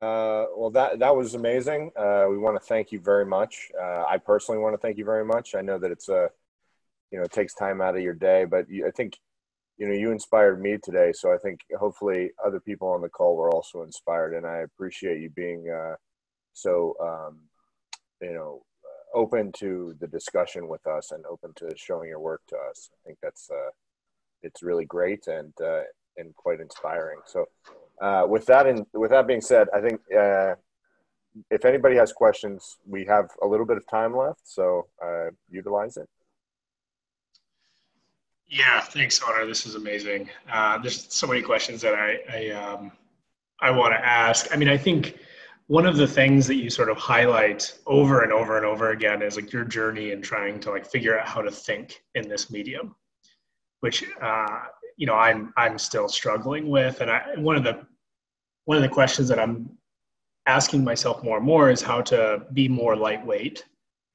Well, that was amazing. We want to thank you very much. I personally want to thank you very much. I know that it's a, you know, it takes time out of your day, but I think, you know, you inspired me today. So I think hopefully other people on the call were also inspired, and I appreciate you being so, you know, open to the discussion with us and open to showing your work to us. I think that's, it's really great and quite inspiring. So with that being said, I think if anybody has questions, we have a little bit of time left, so utilize it. Yeah, thanks, Honor. This is amazing. There's so many questions that I want to ask. I mean, I think one of the things that you sort of highlight over and over and over again is like your journey in trying to like figure out how to think in this medium, which you know, I'm still struggling with. And one of the questions that I'm asking myself more and more is how to be more lightweight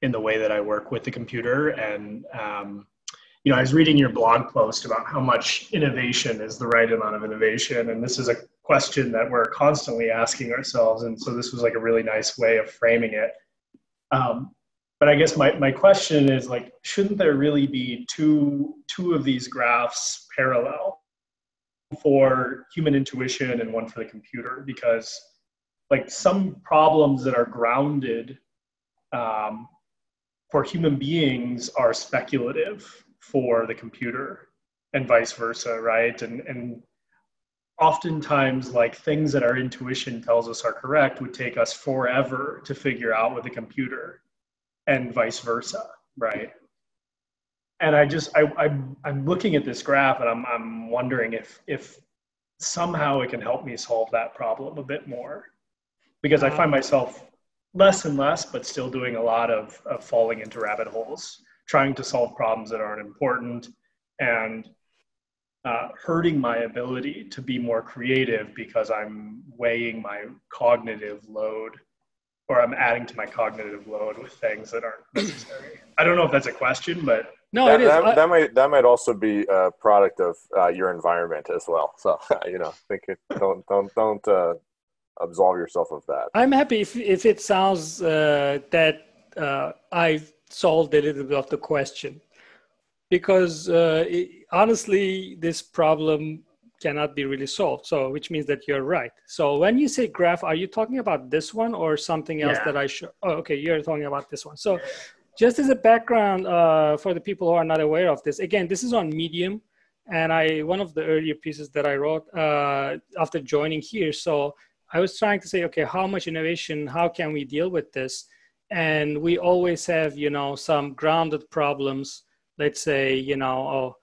in the way that I work with the computer. And you know, I was reading your blog post about how much innovation is the right amount of innovation. And this is a question that we're constantly asking ourselves. And so this was like a really nice way of framing it. But I guess my question is like, shouldn't there really be two of these graphs parallel, for human intuition and one for the computer? Because like some problems that are grounded for human beings are speculative for the computer, and vice versa, right? And oftentimes, like things that our intuition tells us are correct would take us forever to figure out with the computer, and vice versa, right? And I'm looking at this graph, and I'm wondering if somehow it can help me solve that problem a bit more, because I find myself less and less, but still doing a lot of falling into rabbit holes, trying to solve problems that aren't important, and hurting my ability to be more creative because I'm weighing my cognitive load, or I'm adding to my cognitive load with things that aren't necessary. I don't know if that's a question, but no, it is. That might also be a product of your environment as well. So you know, think it, don't absolve yourself of that. I'm happy if it sounds that I've solved a little bit of the question, because honestly, this problem cannot be really solved. So, which means that you're right. So when you say graph, are you talking about this one or something else that I should? Oh, okay. You're talking about this one. So just as a background for the people who are not aware of this, again, this is on Medium. And one of the earlier pieces that I wrote after joining here. So I was trying to say, okay, how much innovation, how can we deal with this? And we always have, you know, some grounded problems. Let's say, you know, oh,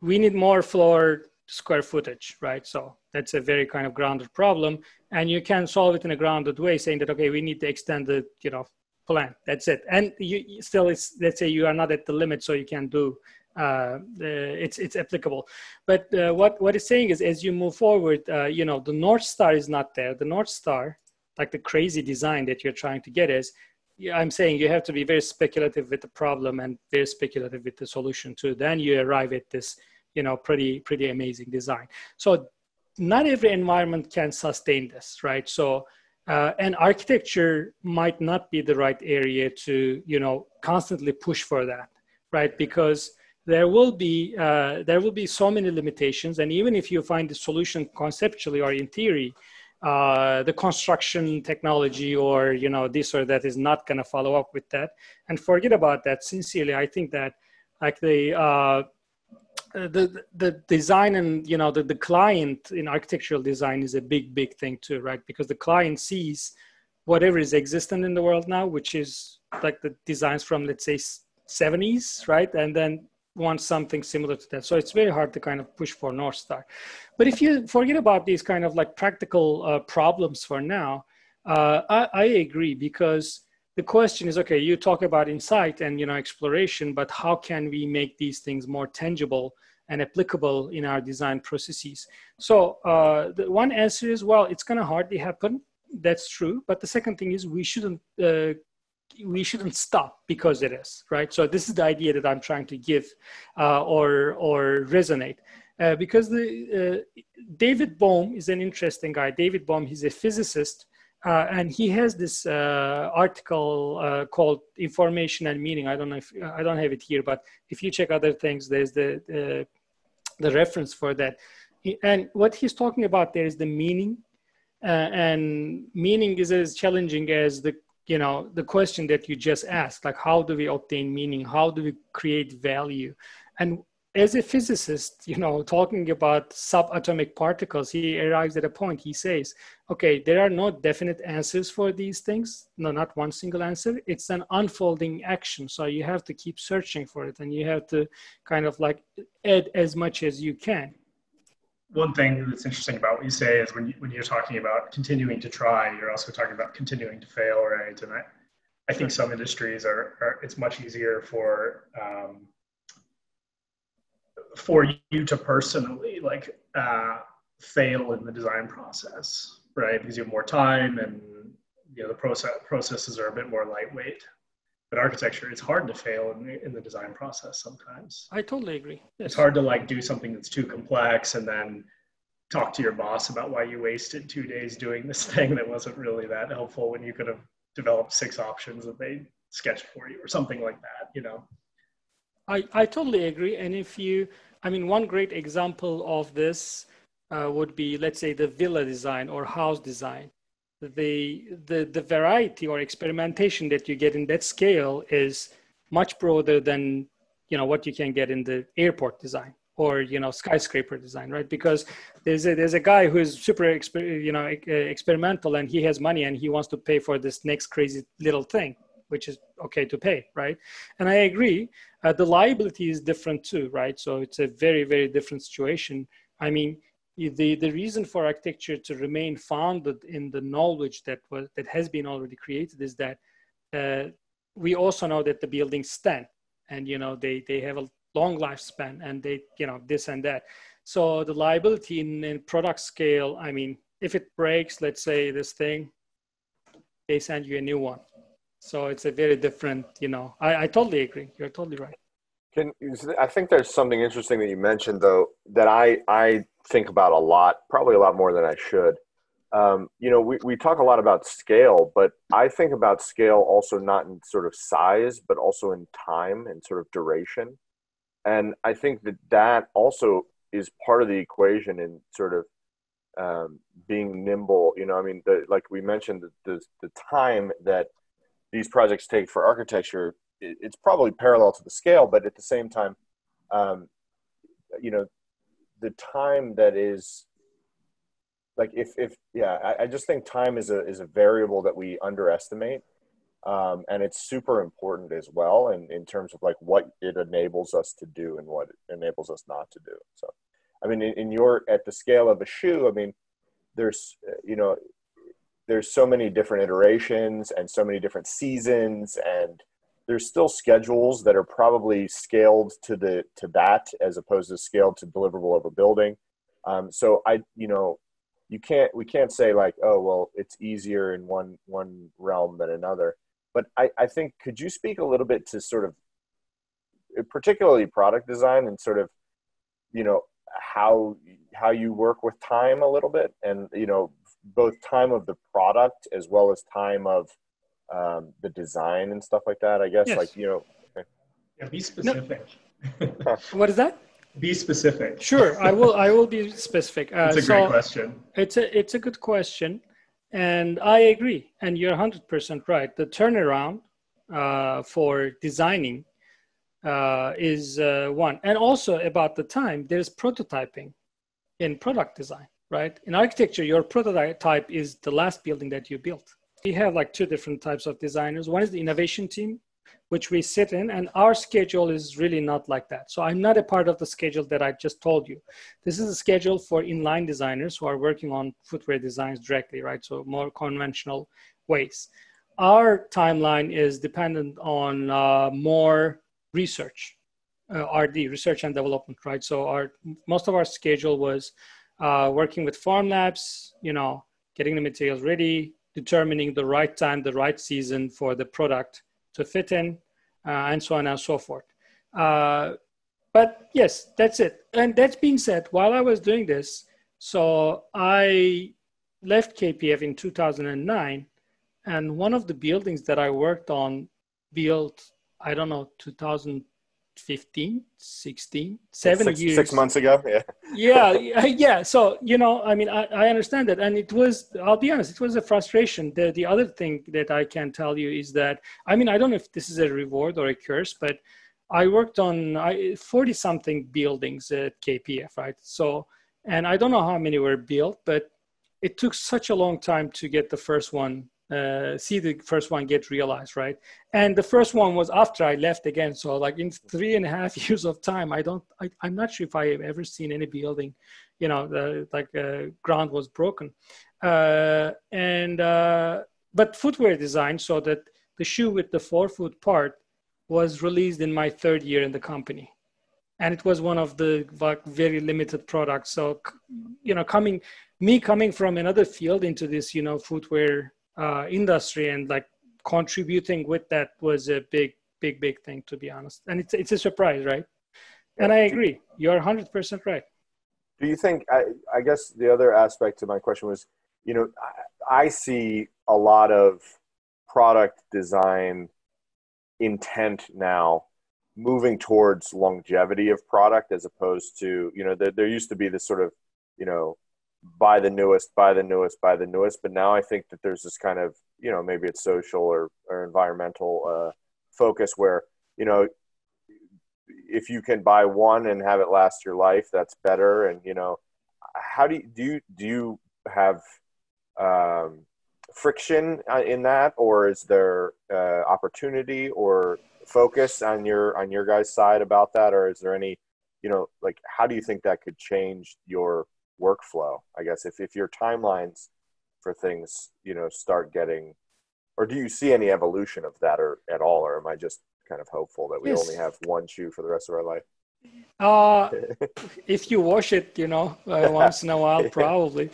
we need more floor square footage, right? So that's a very kind of grounded problem. And you can solve it in a grounded way saying that, okay, we need to extend the, you know, plan. That's it. And you still, it's, let's say you are not at the limit, so you can do, it's applicable. But what it's saying is, as you move forward, you know, the North Star is not there. The North Star, like the crazy design that you're trying to get is, I'm saying you have to be very speculative with the problem and very speculative with the solution too. Then you arrive at this, you know, pretty amazing design. So not every environment can sustain this, right? So, and architecture might not be the right area to, you know, constantly push for that, right? Because there will be so many limitations. And even if you find the solution conceptually or in theory, the construction technology or, you know, this or that is not going to follow up with that. And forget about that. Sincerely, I think that like the design and, you know, the client in architectural design is a big thing too, right? Because the client sees whatever is existent in the world now, which is like the designs from, let's say, 70s, right? And then wants something similar to that. So it's very hard to kind of push for North Star. But if you forget about these kind of like practical problems for now, I agree, because the question is, okay, you talk about insight and, you know, exploration, but how can we make these things more tangible and applicable in our design processes? So the one answer is, well, it's going to hardly happen. That's true. But the second thing is we shouldn't stop because it is, right? So this is the idea that I'm trying to give or resonate. Because David Bohm is an interesting guy. David Bohm, he's a physicist And he has this article called Information and Meaning. I don't know if, I don't have it here, but if you check other things, there's the reference for that. And what he's talking about there is the meaning, and meaning is as challenging as the, you know, the question that you just asked, like, how do we obtain meaning? How do we create value? And as a physicist, you know, talking about subatomic particles, he arrives at a point. He says, okay, there are no definite answers for these things. No, not one single answer. It's an unfolding action. So you have to keep searching for it, and you have to kind of like add as much as you can. One thing that's interesting about what you say is when you're talking about continuing to try, you're also talking about continuing to fail, right? And I think some industries are it's much easier for you to personally like fail in the design process, right? Because you have more time and, you know, the processes are a bit more lightweight. But architecture, it's hard to fail in the design process sometimes. I totally agree. Yes. It's hard to like do something that's too complex and then talk to your boss about why you wasted 2 days doing this thing that wasn't really that helpful when you could have developed 6 options that they sketched for you or something like that, you know? I totally agree. And if you, I mean, one great example of this would be, let's say, the villa design or house design. The variety or experimentation that you get in that scale is much broader than, you know, what you can get in the airport design or, you know, skyscraper design, right? Because there's a guy who is super, you know, experimental, and he has money and he wants to pay for this next crazy little thing, which is okay to pay, right? And I agree, the liability is different too, right? So it's a very, very different situation. I mean, the reason for architecture to remain founded in the knowledge that has been already created is that we also know that the buildings stand, and, you know, they have a long lifespan, and they, you know, this and that. So the liability in product scale, I mean, if it breaks, let's say this thing, they send you a new one. So it's a very different, you know, I totally agree. You're totally right. I think there's something interesting that you mentioned, though, that I think about a lot, probably a lot more than I should. You know, we talk a lot about scale, but I think about scale also not in sort of size, but also in time and sort of duration. And I think that that also is part of the equation in sort of being nimble. You know, I mean, like we mentioned, the time that these projects take for architecture, it's probably parallel to the scale, but at the same time, you know, the time that is like, I just think time is a variable that we underestimate. And it's super important as well. And in terms of like what it enables us to do and what it enables us not to do. So, I mean, at the scale of a shoe, I mean, there's so many different iterations and so many different seasons, and there's still schedules that are probably scaled to that as opposed to scaled to deliverable of a building. So we can't say like, oh, well, it's easier in one realm than another. But I think, could you speak a little bit to sort of particularly product design and sort of, you know, how you work with time a little bit, and, you know, both time of the product as well as time of the design and stuff like that, I guess. Yes. Like, you know. Okay. Yeah, be specific. No. What is that? Be specific. Sure, I will be specific. It's a great question. It's a good question, and I agree. And you're 100% right. The turnaround for designing is one, and also about the time. There's prototyping in product design, right? In architecture, your prototype is the last building that you built. We have like 2 different types of designers. One is the innovation team, which we sit in, and our schedule is really not like that. So I'm not a part of the schedule that I just told you. This is a schedule for inline designers who are working on footwear designs directly, right? So more conventional ways. Our timeline is dependent on more research, RD, research and development, right? So most of our schedule was working with Formlabs, you know, getting the materials ready, determining the right time, the right season for the product to fit in, and so on and so forth. But yes, that's it. And that being said, while I was doing this, so I left KPF in 2009, and one of the buildings that I worked on built, I don't know, 2015, 16, seven six, years. 6 months ago, yeah. Yeah. So, you know, I mean, I understand that. And it was, I'll be honest, it was a frustration. The other thing that I can tell you is that, I mean, I don't know if this is a reward or a curse, but I worked on 40-something buildings at KPF, right? So, and I don't know how many were built, but it took such a long time to get the first one, see the first one get realized, right? And the first one was after I left again. So like in 3.5 years of time, I'm not sure if I have ever seen any building, you know, ground was broken. But footwear design, so that the shoe with the forefoot part was released in my third year in the company. And it was one of the very limited products. So, you know, coming from another field into this, you know, footwear industry and like contributing with that was a big thing, to be honest. And it's a surprise, right? And I agree. You're 100% right. Do you think, I guess the other aspect to my question was, you know, I see a lot of product design intent now moving towards longevity of product, as opposed to, you know, there used to be this sort of, you know, buy the newest, but now I think that there's this kind of, you know, maybe it's social or environmental focus where, you know, if you can buy one and have it last your life, that's better. And, you know, how do you have friction in that, or is there opportunity or focus on your guys' side about that? Or is there any, you know, like, how do you think that could change your workflow, I guess, if your timelines for things, you know, start getting, or do you see any evolution of that or at all? Or am I just kind of hopeful that we only have one shoe for the rest of our life? If you wash it, you know, once in a while, probably.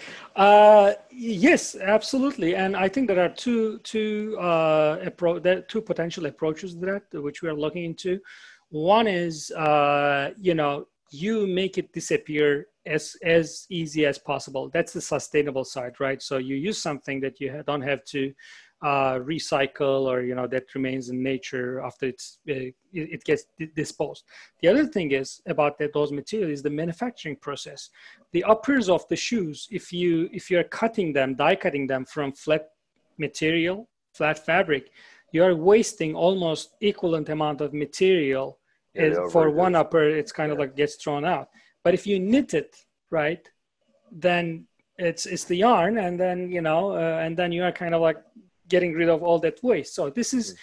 Yes, absolutely. And I think there are two potential approaches to that, which we are looking into. One is, you know, you make it disappear as easy as possible. That's the sustainable side, right? So you use something that you don't have to recycle, or, you know, that remains in nature after it gets disposed. The other thing is about those materials is the manufacturing process. The uppers of the shoes, if you're cutting them, die cutting them from flat material, flat fabric, you're wasting almost equivalent amount of material. For one upper, it's kind of like gets thrown out. But if you knit it, right, then it's the yarn, and then, you know, and then you are kind of like getting rid of all that waste. So this is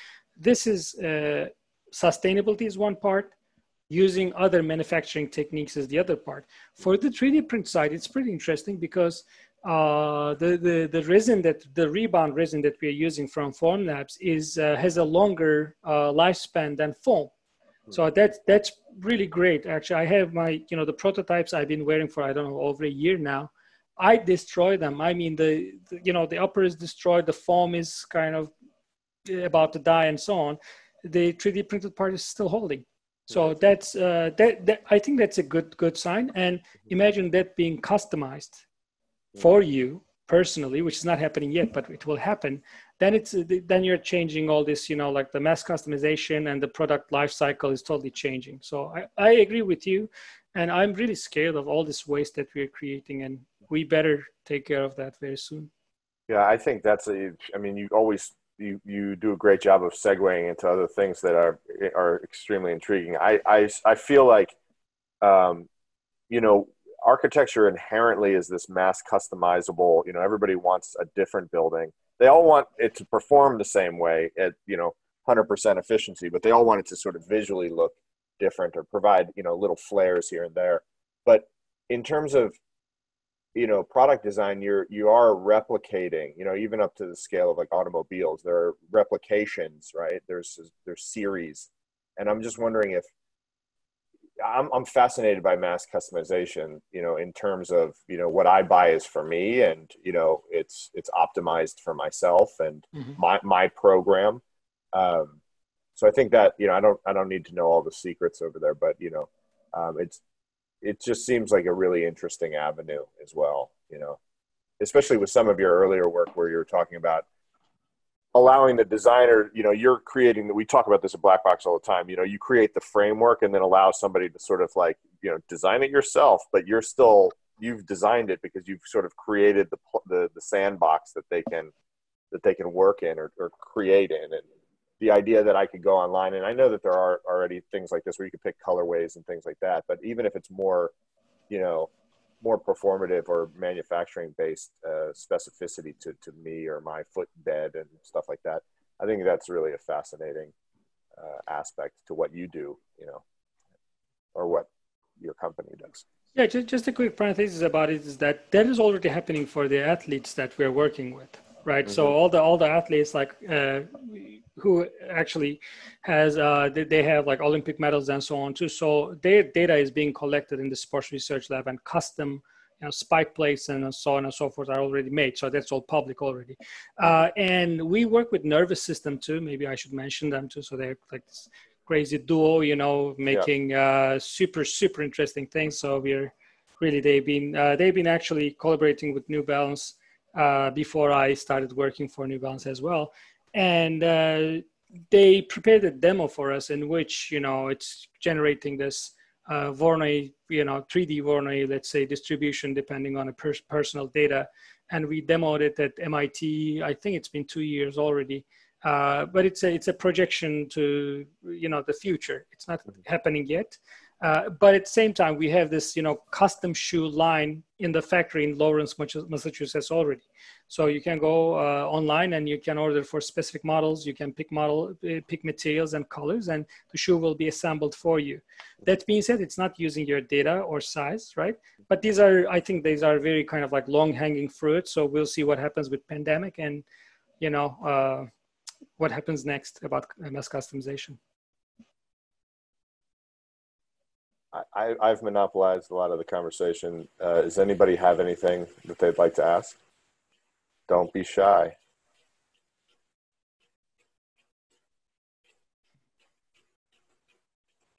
sustainability is one part, using other manufacturing techniques is the other part. For the 3D print side, it's pretty interesting because the resin, that the rebound resin that we're using from Formlabs is has a longer lifespan than foam. So that's really great. Actually, I have my, you know, the prototypes I've been wearing for, I don't know, over a year now. I destroy them. I mean, the you know, the upper is destroyed, the foam is kind of about to die, and so on. The 3D printed part is still holding. So that's I think that's a good sign. And imagine that being customized for you personally, which is not happening yet, but it will happen. Then you're changing all this, you know, like the mass customization and the product life cycle is totally changing. So I agree with you, and I'm really scared of all this waste that we're creating, and we better take care of that very soon. Yeah, I think that's I mean, you do a great job of segueing into other things that are extremely intriguing. I feel like, you know, architecture inherently is this mass customizable, you know, everybody wants a different building. They all want it to perform the same way at, you know, 100% efficiency, but they all want it to sort of visually look different or provide, you know, little flares here and there. But in terms of, you know, product design, you are replicating, you know, even up to the scale of like automobiles, there are replications, right? There's series. And I'm just wondering if, I'm fascinated by mass customization, you know, in terms of, you know, what I buy is for me, and, you know, it's optimized for myself and my program. So I think that, you know, I don't need to know all the secrets over there, but, you know, it just seems like a really interesting avenue as well, you know? especially with some of your earlier work where you were talking about allowing the designer, you know, you're creating, we talk about this at Blackbox all the time, you know, you create the framework and then allow somebody to sort of like, you know, design it yourself, but you're still, you've designed it because you've sort of created the sandbox that they can work in or create in. And the idea that I could go online, and I know that there are already things like this where you can pick colorways and things like that, but even if it's more, you know, more performative or manufacturing based specificity to me or my footbed and stuff like that, I think that's really a fascinating aspect to what you do, you know, or what your company does. Yeah, just a quick parenthesis about it is that that is already happening for the athletes that we're working with, right? Mm-hmm. So all the athletes like who actually has they have like Olympic medals and so on too. So their data is being collected in the sports research lab, and custom, you know, spike plates and so on and so forth are already made. So that's all public already. And we work with nervous system too. Maybe I should mention them too. So they're like this crazy duo, you know, making super interesting things. So we're really, they've been actually collaborating with New Balance before I started working for New Balance as well. And they prepared a demo for us in which, you know, it's generating this Voronoi, you know, 3D Voronoi, let's say, distribution depending on the personal data. And we demoed it at MIT. I think it's been 2 years already. But it's a projection to, you know, the future. It's not happening yet. But at the same time, we have this, you know, custom shoe line in the factory in Lawrence, Massachusetts already. So you can go online and you can order for specific models. You can pick materials and colors, and the shoe will be assembled for you. That being said, it's not using your data or size, right? But these are, I think these are very kind of like long hanging fruit. So we'll see what happens with pandemic and, you know, what happens next about mass customization. I've monopolized a lot of the conversation. Does anybody have anything that they'd like to ask? Don't be shy.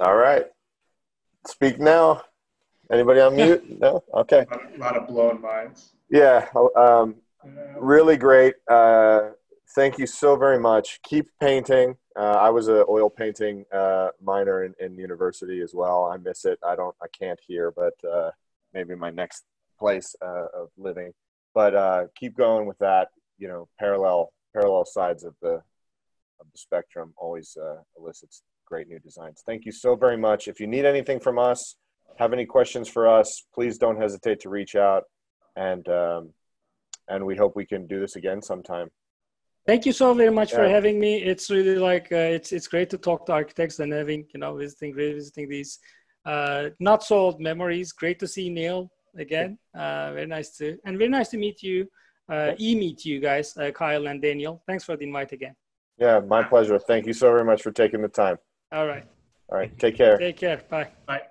All right. Speak now. Anybody on mute? No? Okay. A lot of blowing minds. Yeah. Really great. Thank you so very much. Keep painting. I was an oil painting minor in university as well. I miss it. I can't here, but maybe my next place of living. But keep going with that. You know, parallel sides of the spectrum always elicits great new designs. Thank you so very much. If you need anything from us, have any questions for us, please don't hesitate to reach out. And we hope we can do this again sometime. Thank you so very much for having me. It's really like, it's great to talk to architects and having, you know, revisiting these not so old memories. Great to see Neil again. Very nice to, and very nice to meet you, meet you guys, Kyle and Daniel. Thanks for the invite again. Yeah, my pleasure. Thank you so very much for taking the time. All right. All right. Take care. Take care. Bye. Bye.